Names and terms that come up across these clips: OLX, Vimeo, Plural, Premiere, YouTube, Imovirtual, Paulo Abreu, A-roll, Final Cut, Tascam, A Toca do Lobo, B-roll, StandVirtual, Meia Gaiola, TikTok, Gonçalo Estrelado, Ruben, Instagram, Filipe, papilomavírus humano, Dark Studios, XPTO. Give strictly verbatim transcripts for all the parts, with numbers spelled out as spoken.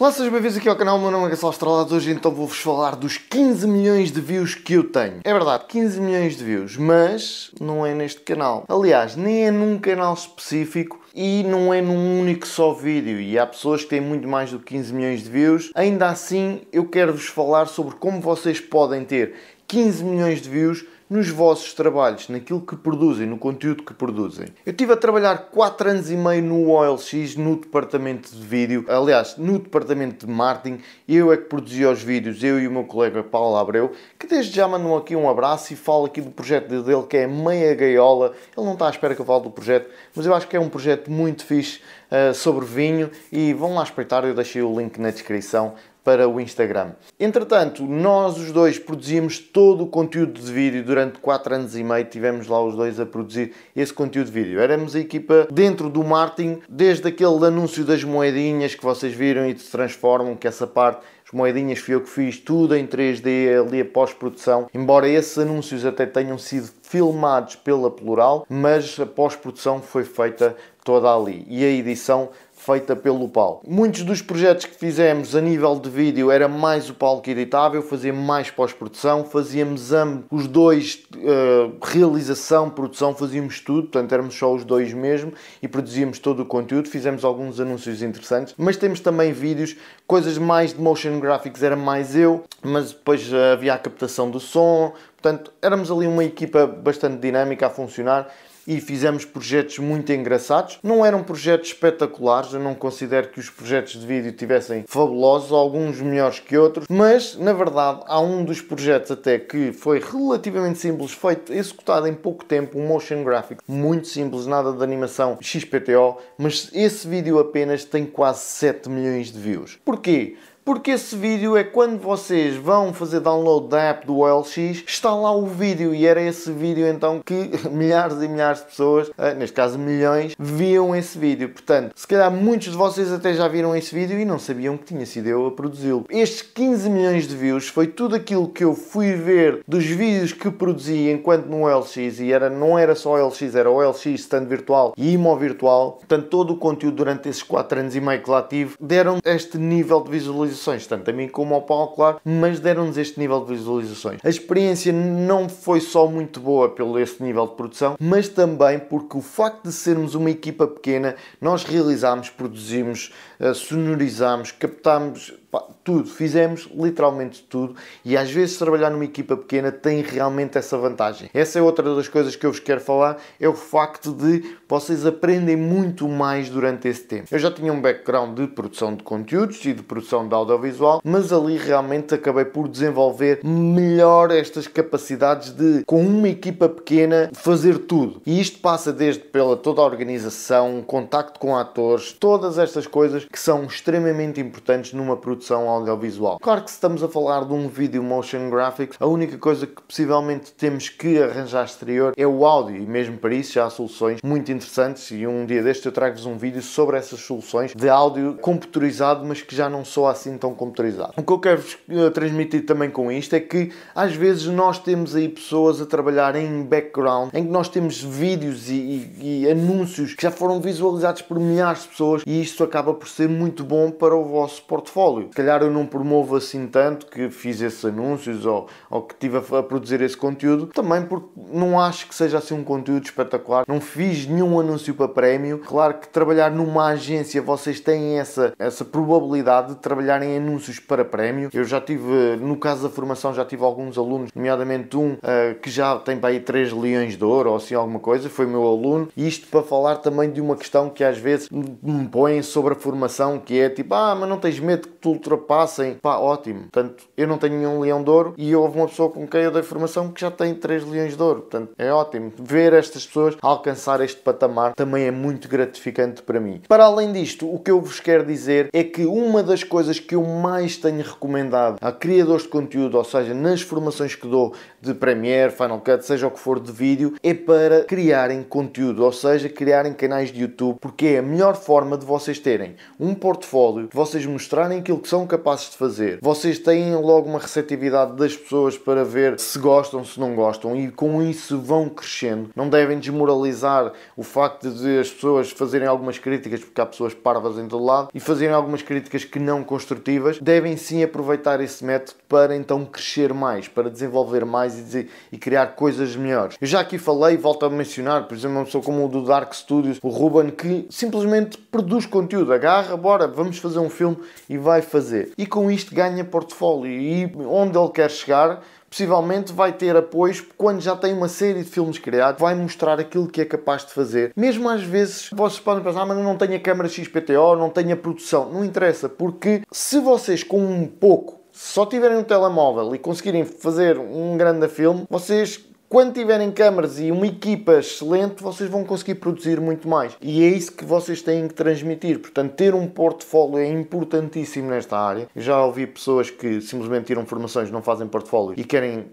Olá, sejam bem-vindos aqui ao canal, meu nome é Gonçalo Estrelado. Hoje então vou-vos falar dos quinze milhões de views que eu tenho. É verdade, quinze milhões de views, mas não é neste canal. Aliás, nem é num canal específico e não é num único só vídeo. E há pessoas que têm muito mais do que quinze milhões de views. Ainda assim, eu quero-vos falar sobre como vocês podem ter quinze milhões de views nos vossos trabalhos, naquilo que produzem, no conteúdo que produzem. Eu estive a trabalhar quatro anos e meio no O L X, no departamento de vídeo, aliás, no departamento de marketing. Eu é que produzia os vídeos, eu e o meu colega Paulo Abreu, que desde já mandou aqui um abraço e fala aqui do projeto dele, que é Meia Gaiola. Ele não está à espera que eu fale do projeto, mas eu acho que é um projeto muito fixe uh, sobre vinho, e vão lá espreitar, eu deixei o link na descrição para o Instagram. Entretanto, nós os dois produzimos todo o conteúdo de vídeo durante quatro anos e meio, tivemos lá os dois a produzir esse conteúdo de vídeo. Éramos a equipa dentro do marketing, desde aquele anúncio das moedinhas que vocês viram e se transformam, que essa parte, as moedinhas fui eu que fiz, tudo em três D, ali a pós-produção. Embora esses anúncios até tenham sido filmados pela Plural, mas a pós-produção foi feita toda ali e a edição feita pelo Paulo. Muitos dos projetos que fizemos a nível de vídeo era mais o Paulo que editava, eu fazia mais pós-produção, fazíamos ambos, os dois, uh, realização, produção, fazíamos tudo, portanto éramos só os dois mesmo e produzíamos todo o conteúdo, fizemos alguns anúncios interessantes, mas temos também vídeos, coisas mais de motion graphics era mais eu, mas depois havia a captação do som, portanto éramos ali uma equipa bastante dinâmica a funcionar. E fizemos projetos muito engraçados. Não eram projetos espetaculares, eu não considero que os projetos de vídeo tivessem fabulosos, alguns melhores que outros, mas, na verdade, há um dos projetos até que foi relativamente simples, feito, executado em pouco tempo, um motion graphic, muito simples, nada de animação X P T O, mas esse vídeo apenas tem quase sete milhões de views. Porquê? Porque esse vídeo é quando vocês vão fazer download da app do O L X, está lá o vídeo, e era esse vídeo então que milhares e milhares de pessoas, neste caso milhões, viam esse vídeo. Portanto, se calhar muitos de vocês até já viram esse vídeo e não sabiam que tinha sido eu a produzi-lo. Estes quinze milhões de views foi tudo aquilo que eu fui ver dos vídeos que produzi enquanto no O L X, e era, não era só O L X, era O L X, StandVirtual e Imovirtual. Portanto, todo o conteúdo durante esses quatro anos e meio que lá tive, deram este nível de visualização, tanto a mim como ao Paulo, claro, mas deram-nos este nível de visualizações. A experiência não foi só muito boa pelo este nível de produção, mas também porque o facto de sermos uma equipa pequena, nós realizámos, produzimos, sonorizámos, captámos, pá, tudo, fizemos literalmente tudo, e às vezes trabalhar numa equipa pequena tem realmente essa vantagem. Essa é outra das coisas que eu vos quero falar, é o facto de vocês aprendem muito mais durante esse tempo. Eu já tinha um background de produção de conteúdos e de produção de audiovisual, mas ali realmente acabei por desenvolver melhor estas capacidades de, com uma equipa pequena, fazer tudo. E isto passa desde pela toda a organização, contacto com atores, todas estas coisas que são extremamente importantes numa produção audiovisual. Claro que se estamos a falar de um vídeo motion graphics, a única coisa que possivelmente temos que arranjar exterior é o áudio, e mesmo para isso já há soluções muito interessantes, e um dia deste eu trago-vos um vídeo sobre essas soluções de áudio computadorizado, mas que já não soa assim tão computadorizado. O que eu quero-vos transmitir também com isto é que às vezes nós temos aí pessoas a trabalhar em background, em que nós temos vídeos e, e, e anúncios que já foram visualizados por milhares de pessoas, e isto acaba por ser muito bom para o vosso portfólio. Se calhar eu não promovo assim tanto que fiz esses anúncios ou, ou que estive a, a produzir esse conteúdo, também porque não acho que seja assim um conteúdo espetacular, não fiz nenhum anúncio para prémio. Claro que trabalhar numa agência vocês têm essa, essa probabilidade de trabalhar em anúncios para prémio. Eu já tive, no caso da formação, já tive alguns alunos, nomeadamente um uh, que já tem para aí três leões de ouro ou assim alguma coisa, foi meu aluno, e isto para falar também de uma questão que às vezes me põem sobre a formação, que é tipo, ah, mas não tens medo que tu ultrapassem? Pá, ótimo. Portanto, eu não tenho nenhum leão de ouro e houve uma pessoa com quem eu dei formação que já tem três leões de ouro. Portanto, é ótimo. Ver estas pessoas alcançar este patamar também é muito gratificante para mim. Para além disto, o que eu vos quero dizer é que uma das coisas que eu mais tenho recomendado a criadores de conteúdo, ou seja, nas formações que dou de Premiere, Final Cut, seja o que for de vídeo, é para criarem conteúdo, ou seja, criarem canais de YouTube, porque é a melhor forma de vocês terem um portfólio, vocês mostrarem aquilo que são capazes de fazer, vocês têm logo uma receptividade das pessoas para ver se gostam, se não gostam, e com isso vão crescendo. Não devem desmoralizar o facto de as pessoas fazerem algumas críticas, porque há pessoas parvas em todo lado, e fazerem algumas críticas que não construtivas. Devem sim aproveitar esse método para então crescer mais, para desenvolver mais e, dizer, e criar coisas melhores. Eu já aqui falei, volto a mencionar, por exemplo, uma pessoa como o do Dark Studios, o Ruben, que simplesmente produz conteúdo, agarra, bora, vamos fazer um filme e vai fazer. E com isto ganha portfólio, e onde ele quer chegar, possivelmente vai ter apoios quando já tem uma série de filmes criados, vai mostrar aquilo que é capaz de fazer. Mesmo às vezes, vocês podem pensar, ah, mas não tenho a câmera X P T O, não tenho a produção. Não interessa, porque se vocês com um pouco, se só tiverem um telemóvel e conseguirem fazer um grande filme, vocês, quando tiverem câmaras e uma equipa excelente, vocês vão conseguir produzir muito mais. E é isso que vocês têm que transmitir. Portanto, ter um portfólio é importantíssimo nesta área. Eu já ouvi pessoas que simplesmente tiram formações, não fazem portfólio e querem,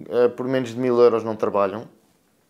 uh, por menos de mil euros não trabalham.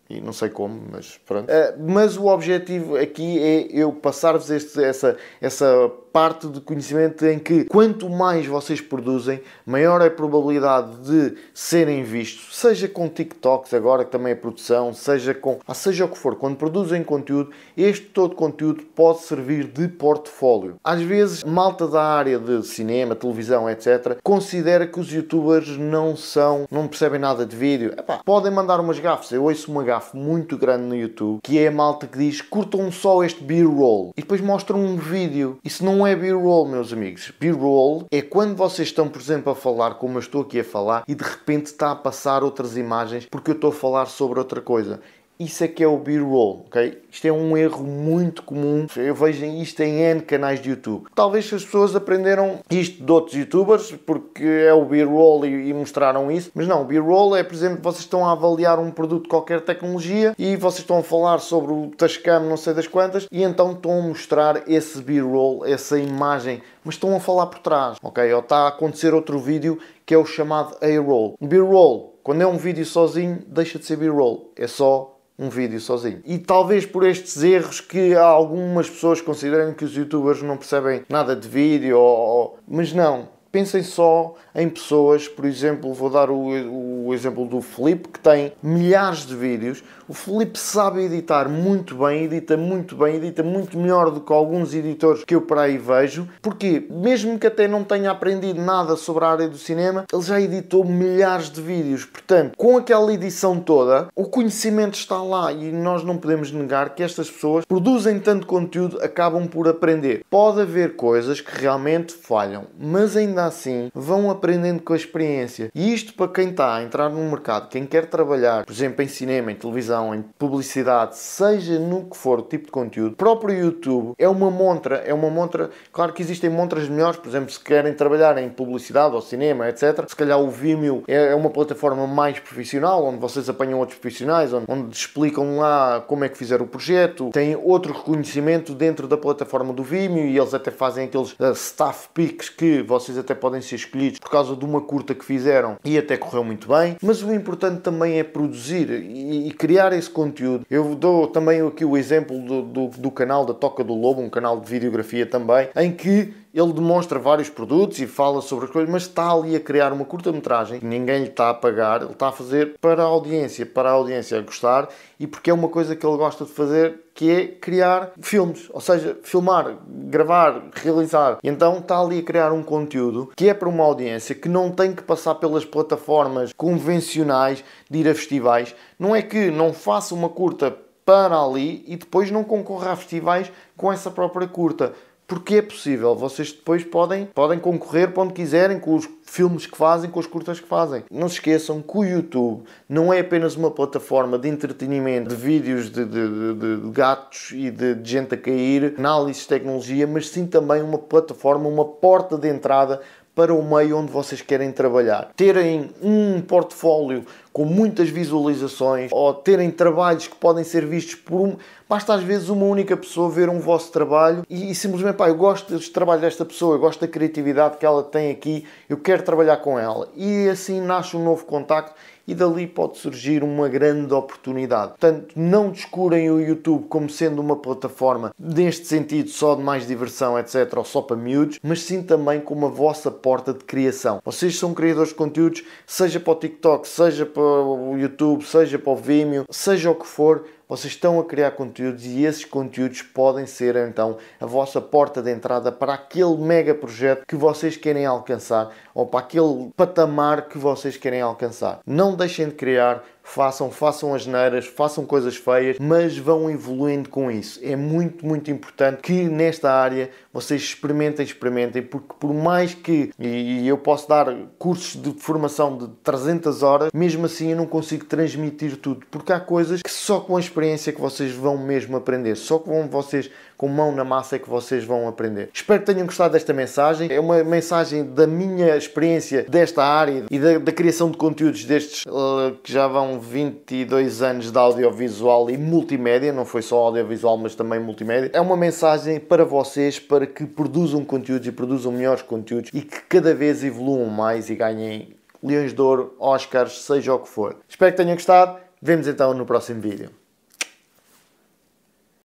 E não sei como, mas pronto. Uh, mas o objetivo aqui é eu passar-vos este, essa, essa parte de conhecimento em que quanto mais vocês produzem, maior é a probabilidade de serem vistos, seja com TikToks agora, que também é produção, seja com, ah, seja o que for. Quando produzem conteúdo, este todo conteúdo pode servir de portfólio. Às vezes, malta da área de cinema, televisão, etcétera, considera que os youtubers não são, não percebem nada de vídeo. Epá, podem mandar umas gafes. Eu ouço uma gafe muito grande no YouTube, que é a malta que diz, curtam só este B-roll, e depois mostram um vídeo. Isso não é B-roll, meus amigos. B-roll é quando vocês estão, por exemplo, a falar, como eu estou aqui a falar, e de repente está a passar outras imagens porque eu estou a falar sobre outra coisa. Isso é que é o B-roll, ok? Isto é um erro muito comum. Eu vejo isto em N canais de YouTube. Talvez as pessoas aprenderam isto de outros youtubers, porque é o B-roll e, e mostraram isso. Mas não, o B-roll é, por exemplo, vocês estão a avaliar um produto de qualquer tecnologia e vocês estão a falar sobre o Tascam, não sei das quantas, e então estão a mostrar esse B-roll, essa imagem, mas estão a falar por trás, ok? Ou está a acontecer outro vídeo que é o chamado A-roll. B-roll, quando é um vídeo sozinho, deixa de ser B-roll. É só um vídeo sozinho. E talvez por estes erros que algumas pessoas consideram que os youtubers não percebem nada de vídeo, ou... mas não. Pensem só em pessoas, por exemplo, vou dar o, o exemplo do Filipe, que tem milhares de vídeos. O Filipe sabe editar muito bem, edita muito bem, edita muito melhor do que alguns editores que eu por aí vejo. Porque, mesmo que até não tenha aprendido nada sobre a área do cinema, ele já editou milhares de vídeos. Portanto, com aquela edição toda, o conhecimento está lá, e nós não podemos negar que estas pessoas produzem tanto conteúdo, acabam por aprender. Pode haver coisas que realmente falham, mas ainda assim vão aprendendo com a experiência. E isto, para quem está a entrar no mercado, quem quer trabalhar, por exemplo, em cinema, em televisão, em publicidade, seja no que for o tipo de conteúdo, o próprio YouTube é uma montra, é uma montra. Claro que existem montras melhores, por exemplo, se querem trabalhar em publicidade ou cinema, etcétera. Se calhar o Vimeo é uma plataforma mais profissional, onde vocês apanham outros profissionais, onde, onde explicam lá como é que fizeram o projeto, têm outro reconhecimento dentro da plataforma do Vimeo, e eles até fazem aqueles uh, staff picks que vocês até podem ser escolhidos por causa de uma curta que fizeram e até correu muito bem. Mas o importante também é produzir e, e criar esse conteúdo. Eu dou também aqui o exemplo do, do, do canal da Toca do Lobo, um canal de videografia também, em que ele demonstra vários produtos e fala sobre as coisas, mas está ali a criar uma curta-metragem que ninguém lhe está a pagar, ele está a fazer para a audiência, para a audiência gostar, e porque é uma coisa que ele gosta de fazer, que é criar filmes, ou seja, filmar, gravar, realizar. E então está ali a criar um conteúdo que é para uma audiência que não tem que passar pelas plataformas convencionais de ir a festivais. Não é que não faça uma curta para ali e depois não concorra a festivais com essa própria curta. Porque é possível, vocês depois podem, podem concorrer para onde quiserem, com os filmes que fazem, com as curtas que fazem. Não se esqueçam que o YouTube não é apenas uma plataforma de entretenimento, de vídeos de, de, de, de gatos e de, de gente a cair, análises de tecnologia, mas sim também uma plataforma, uma porta de entrada para o meio onde vocês querem trabalhar. Terem um portfólio com muitas visualizações, ou terem trabalhos que podem ser vistos por um... Basta às vezes uma única pessoa ver um vosso trabalho e, e simplesmente, pá, eu gosto dos trabalhos desta pessoa, eu gosto da criatividade que ela tem aqui, eu quero trabalhar com ela. E assim nasce um novo contacto e dali pode surgir uma grande oportunidade. Portanto, não descurem o YouTube como sendo uma plataforma neste sentido só de mais diversão, etcétera, ou só para miúdos, mas sim também como a vossa porta de criação. Vocês são criadores de conteúdos, seja para o TikTok, seja para o YouTube, seja para o Vimeo, seja o que for, vocês estão a criar conteúdos e esses conteúdos podem ser então a vossa porta de entrada para aquele mega projeto que vocês querem alcançar ou para aquele patamar que vocês querem alcançar. Não deixem de criar, façam, façam asneiras, façam coisas feias, mas vão evoluindo com isso. É muito, muito importante que nesta área vocês experimentem, experimentem, porque por mais que e eu posso dar cursos de formação de trezentas horas, mesmo assim eu não consigo transmitir tudo, porque há coisas que só com a experiência que vocês vão mesmo aprender, só com vocês com mão na massa é que vocês vão aprender. Espero que tenham gostado desta mensagem, é uma mensagem da minha experiência desta área e da, da criação de conteúdos destes uh, que já vão vinte e dois anos de audiovisual e multimédia, não foi só audiovisual mas também multimédia. É uma mensagem para vocês para que produzam conteúdos e produzam melhores conteúdos e que cada vez evoluam mais e ganhem Leões de Ouro, Oscars, seja o que for. Espero que tenham gostado, vemos então no próximo vídeo.